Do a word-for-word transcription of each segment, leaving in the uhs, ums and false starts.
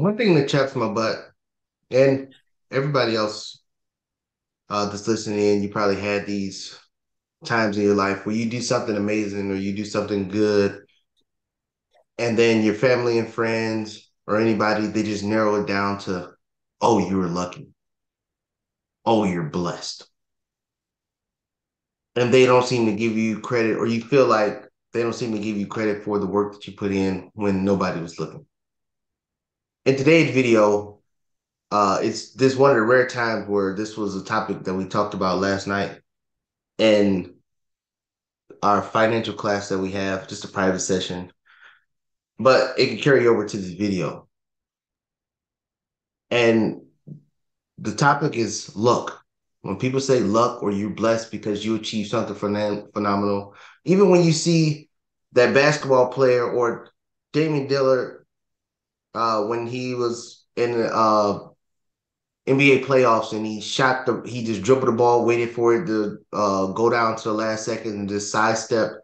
One thing that chaps my butt, and everybody else uh, that's listening in, you probably had these times in your life where you do something amazing or you do something good, and then your family and friends or anybody, they just narrow it down to, oh, you were lucky. Oh, you're blessed. And they don't seem to give you credit, or you feel like they don't seem to give you credit for the work that you put in when nobody was looking. In today's video, uh, it's this one of the rare times where this was a topic that we talked about last night in our financial class that we have, just a private session, but it can carry over to this video. And the topic is luck. When people say luck or you're blessed because you achieve something phenom- phenomenal, even when you see that basketball player or Damian Dillard uh, when he was in the uh, N B A playoffs and he shot the, he just dribbled the ball, waited for it to uh, go down to the last second and just sidestepped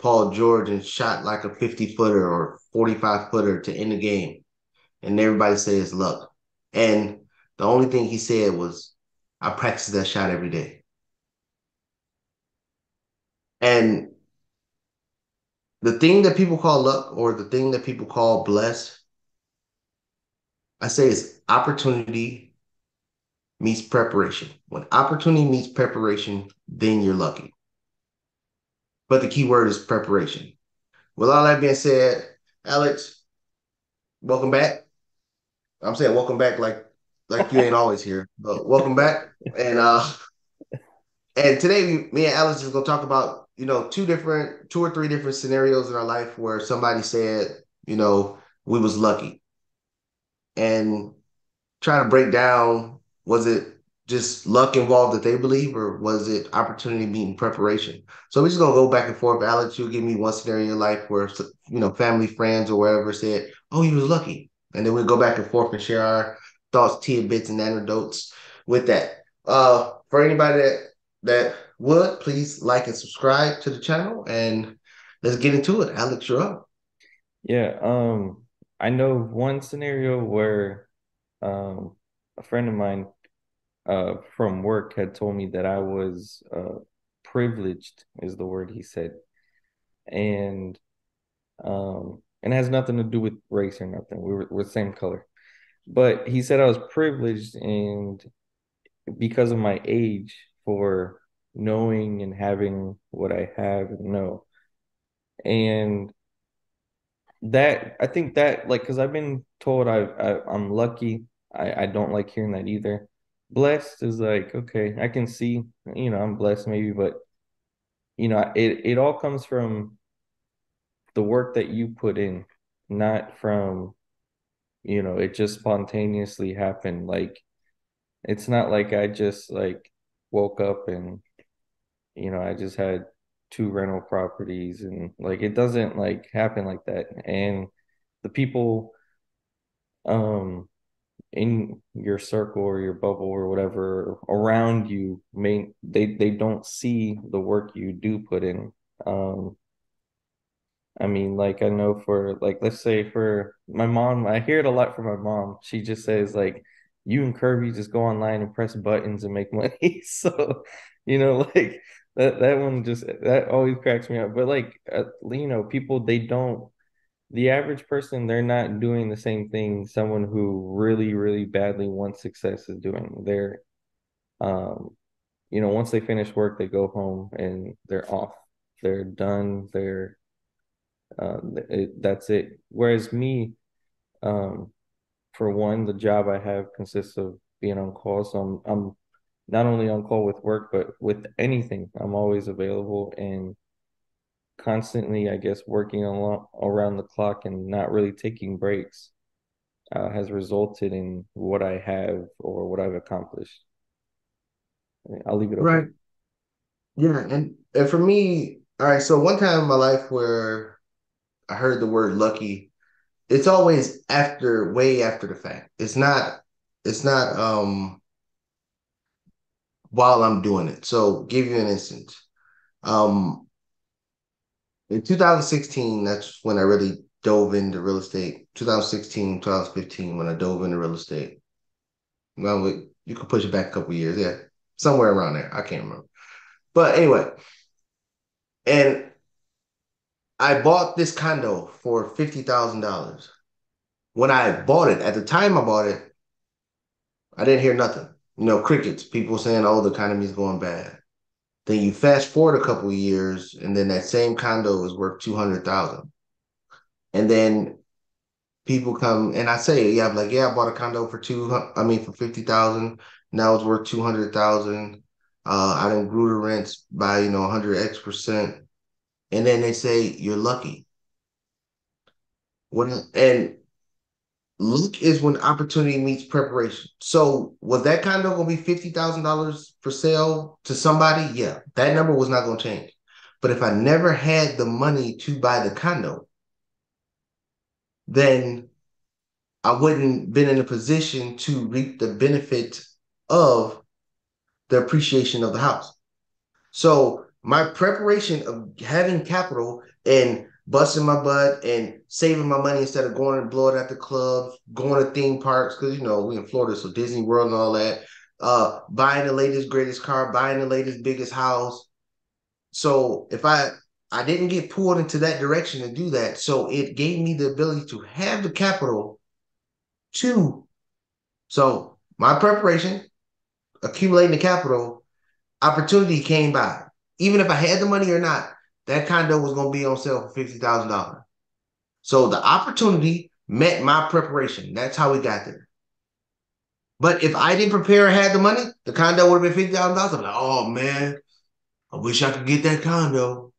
Paul George and shot like a fifty-footer or forty-five-footer to end the game. And everybody says luck. And the only thing he said was, I practice that shot every day. And the thing that people call luck or the thing that people call blessed, I say is opportunity meets preparation. When opportunity meets preparation, then you're lucky. But the key word is preparation. With all that being said, Alex, welcome back. I'm saying welcome back like Like you ain't always here, but welcome back. And uh, and today we, me and Alex is gonna talk about you know two different, two or three different scenarios in our life where somebody said you know we was lucky, and trying to break down, was it just luck involved that they believe, or was it opportunity meeting preparation? So we're just gonna go back and forth. Alex, you give me one scenario in your life where you know family, friends, or wherever said, oh, you was lucky, and then we go back and forth and share our thoughts, tidbits, and anecdotes with that. Uh, for anybody that that would, please like and subscribe to the channel, and let's get into it. Alex, you're up. Yeah, um, I know one scenario where um, a friend of mine uh, from work had told me that I was uh, privileged, is the word he said, and um, and it has nothing to do with race or nothing. We were, we're the same color. But he said I was privileged, and because of my age, for knowing and having what I have and know. And that, I think that, like, because I've been told I, I, I'm lucky. I, I don't like hearing that either. Blessed is like, okay, I can see, you know, I'm blessed maybe, but, you know, it, it all comes from the work that you put in, not from... You know, it just spontaneously happened. Like, it's not like I just like woke up and, you know, I just had two rental properties, and like, it doesn't like happen like that. And the people um, in your circle or your bubble or whatever around you, may they, they don't see the work you do put in. Um, I mean, like, I know for, like, let's say for my mom, I hear it a lot from my mom. She just says, like, you and Kirby just go online and press buttons and make money. So, you know, like, that, that one just, that always cracks me up. But, like, uh, you know, people, they don't, the average person, they're not doing the same thing someone who really, really badly wants success is doing. They're, um, you know, once they finish work, they go home and they're off. They're done. They're... Uh, it, that's it. Whereas me, um, for one, the job I have consists of being on call. So I'm, I'm not only on call with work, but with anything. I'm always available and constantly, I guess, working along, around the clock and not really taking breaks uh, has resulted in what I have or what I've accomplished. I'll leave it open. Right. Yeah. And, and for me, all right. So one time in my life where I heard the word lucky, it's always after, way after the fact. It's not, it's not um, while I'm doing it. So give you an instance. Um, in twenty sixteen, that's when I really dove into real estate, twenty sixteen, twenty fifteen, when I dove into real estate. Well, you could push it back a couple years, yeah, somewhere around there. I can't remember. But anyway, and I bought this condo for fifty thousand dollars. When I bought it, at the time I bought it, I didn't hear nothing. You know, crickets, people saying, oh, the economy's going bad. Then you fast forward a couple of years, and then that same condo is worth two hundred thousand dollars. And then people come, and I say, yeah, I'm like, yeah, I bought a condo for two, I mean, for fifty thousand dollars. Now it's worth two hundred thousand dollars. Uh, I done grew the rents by, you know, one hundred X percent. And then they say, you're lucky. When, and luck is when opportunity meets preparation. So was that condo going to be fifty thousand dollars for sale to somebody? Yeah, that number was not going to change. But if I never had the money to buy the condo, then I wouldn't been in a position to reap the benefit of the appreciation of the house. So my preparation of having capital and busting my butt and saving my money instead of going and blowing at the club, going to theme parks, because, you know, we in Florida, so Disney World and all that, uh, buying the latest, greatest car, buying the latest, biggest house. So if I, I didn't get pulled into that direction to do that, so it gave me the ability to have the capital to, so my preparation, accumulating the capital, opportunity came by. Even if I had the money or not, that condo was going to be on sale for fifty thousand dollars. So the opportunity met my preparation. That's how we got there. But if I didn't prepare and had the money, the condo would have been fifty thousand dollars. I'm like, oh, man, I wish I could get that condo.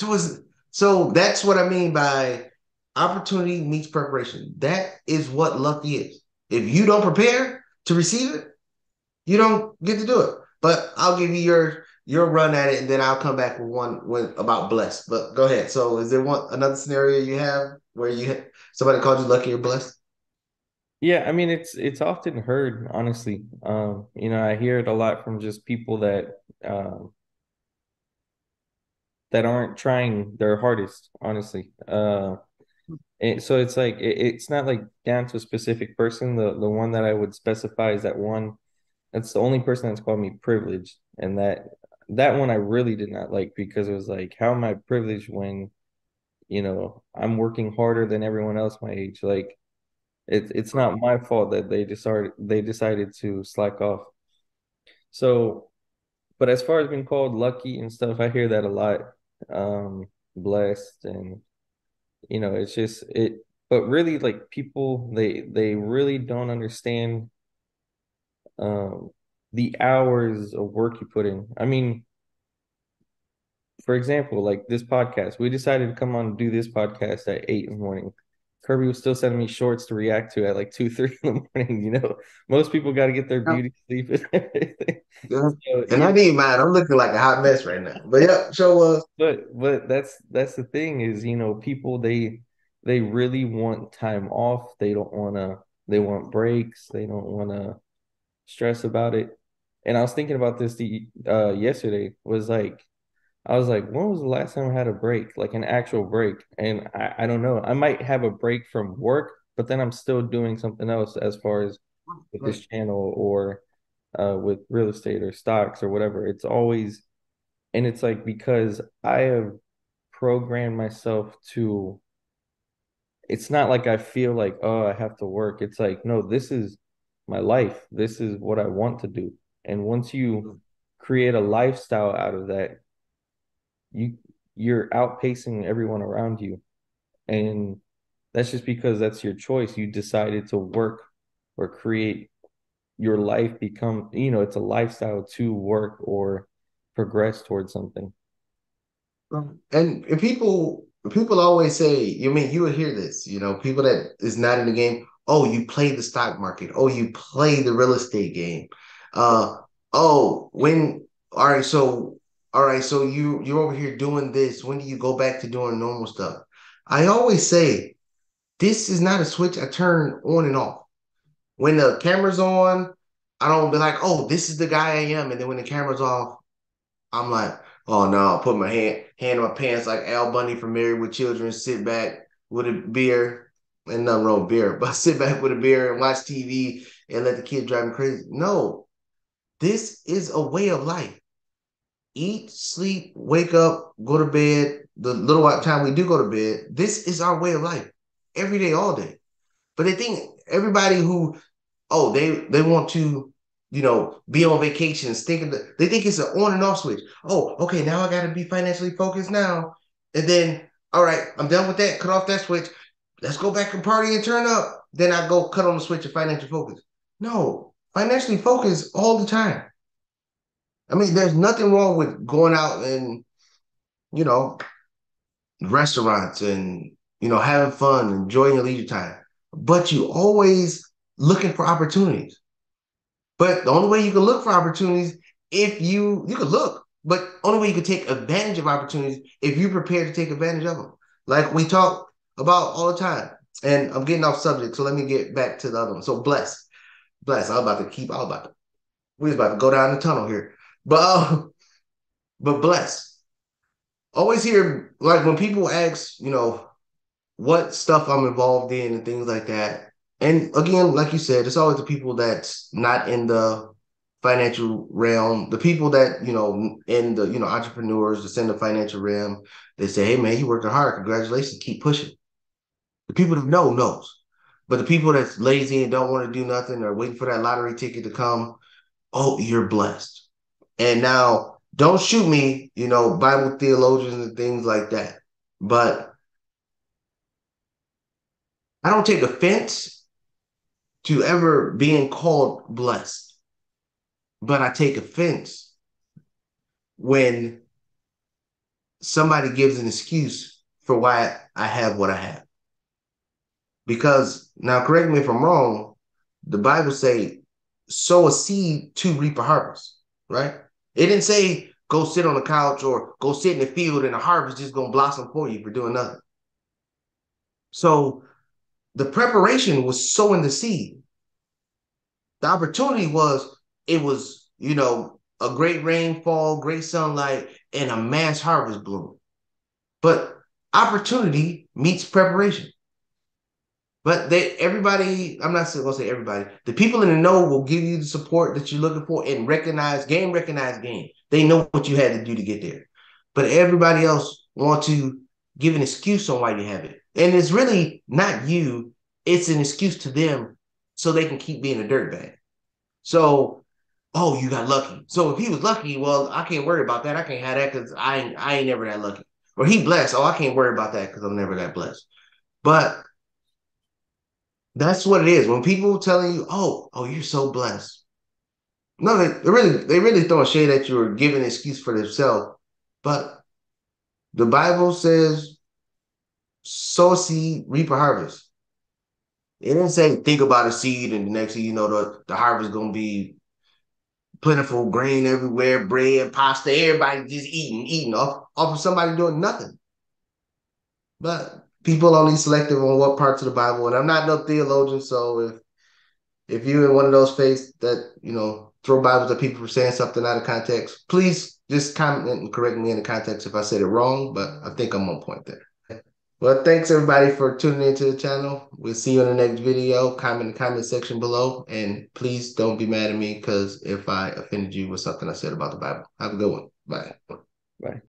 So, it's, so that's what I mean by opportunity meets preparation. That is what luck is. If you don't prepare to receive it, you don't get to do it. But I'll give you your your run at it, and then I'll come back with one with, about blessed. But go ahead. So is there one another scenario you have where you ha- somebody called you lucky or blessed? Yeah, I mean, it's it's often heard, honestly. Um, you know, I hear it a lot from just people that um, that aren't trying their hardest, honestly. Uh, and so it's like it, it's not like down to a specific person. The the one that I would specify is that one. That's the only person that's called me privileged. And that that one I really did not like, because it was like, how am I privileged when, you know, I'm working harder than everyone else my age? Like, it's it's not my fault that they decided they decided to slack off. So, but as far as being called lucky and stuff, I hear that a lot. Um, blessed, and, you know, it's just it. But really, like, people, they they really don't understand Um, the hours of work you put in. I mean, for example, like this podcast, we decided to come on and do this podcast at eight in the morning. Kirby was still sending me shorts to react to at like two, three in the morning. You know, most people got to get their beauty sleep and everything. Yeah. So, and yeah. I need mine. I'm looking like a hot mess right now. But yeah, show us. But but that's that's the thing is, you know, people they they really want time off. They don't want to. They want breaks. They don't want to stress about it. And I was thinking about this the uh yesterday was like I was like when was the last time I had a break, like an actual break? And I, I don't know, I might have a break from work, but then I'm still doing something else as far as with this channel or uh with real estate or stocks or whatever. It's always, and it's like, because I have programmed myself to, it's not like I feel like, oh, I have to work. It's like, no, this is my life. This is what I want to do. And once you create a lifestyle out of that, you you're outpacing everyone around you. And that's just because that's your choice. You decided to work or create your life, become, you know, it's a lifestyle to work or progress towards something. And if people people always say, you I mean you will hear this, you know, people that is not in the game, oh, you play the stock market. Oh, you play the real estate game. Uh, oh, when, all right, so, all right, so you, you're over here doing this. When do you go back to doing normal stuff? I always say, this is not a switch I turn on and off. When the camera's on, I don't be like, oh, this is the guy I am. And then when the camera's off, I'm like, oh no, I'll put my hand hand in my pants like Al Bundy from Married with Children, sit back with a beer, and nothing wrong with beer, but sit back with a beer and watch T V and let the kid drive me crazy. No, this is a way of life. Eat, sleep, wake up, go to bed. The little time we do go to bed, this is our way of life. Every day, all day. But they think everybody who, oh, they they want to, you know, be on vacation, thinking that, they think it's an on and off switch. Oh, okay, now I got to be financially focused now. And then, all right, I'm done with that. Cut off that switch. Let's go back and party and turn up. Then I go cut on the switch of financial focus. No, financially focused all the time. I mean, there's nothing wrong with going out and, you know, restaurants and, you know, having fun, enjoying your leisure time. But you always looking for opportunities. But the only way you can look for opportunities, if you, you can look, but only way you can take advantage of opportunities if you're prepared to take advantage of them. Like we talk about all the time. And I'm getting off subject, so let me get back to the other one. So blessed. Blessed. I'm about to keep, I'm about to, we're about to go down the tunnel here. But, um, but blessed. Always hear, like when people ask, you know, what stuff I'm involved in and things like that. And again, like you said, it's always the people that's not in the financial realm, the people that, you know, in the, you know, entrepreneurs that's in the financial realm, they say, hey man, you're working hard. Congratulations. Keep pushing. The people that know knows. But the people that's lazy and don't want to do nothing or waiting for that lottery ticket to come, oh, you're blessed. And now don't shoot me, you know, Bible theologians and things like that. But I don't take offense to ever being called blessed, but I take offense when somebody gives an excuse for why I have what I have. Because, now correct me if I'm wrong, the Bible say, sow a seed to reap a harvest, right? It didn't say go sit on the couch or go sit in the field and the harvest is going to blossom for you for doing nothing. So the preparation was sowing the seed. The opportunity was, it was, you know, a great rainfall, great sunlight, and a mass harvest bloom. But opportunity meets preparation. But they, everybody, I'm not going to say everybody, the people in the know will give you the support that you're looking for and recognize, game recognize game. They know what you had to do to get there. But everybody else want to give an excuse on why you have it. And it's really not you. It's an excuse to them so they can keep being a dirtbag. So, oh, you got lucky. So if he was lucky, well, I can't worry about that. I can't have that because I ain't, I ain't never that lucky. Or he blessed. Oh, I can't worry about that because I'm never that blessed. But that's what it is. When people telling you, oh, oh, you're so blessed. No, they, they really, they really throwing shade at you or giving an excuse for themselves. But the Bible says, sow a seed, reap a harvest. It didn't say think about a seed and the next thing you know, the, the harvest gonna be plentiful, grain everywhere, bread, pasta, everybody just eating, eating off, off of somebody doing nothing. But people are only selective on what parts of the Bible, and I'm not no theologian, so if if you're in one of those faiths that, you know, throw Bibles at people for saying something out of context, please just comment and correct me in the context if I said it wrong, but I think I'm on point there. Well, thanks everybody for tuning into the channel. We'll see you in the next video. Comment in the comment section below. And please don't be mad at me because if I offended you with something I said about the Bible. Have a good one. Bye. Bye.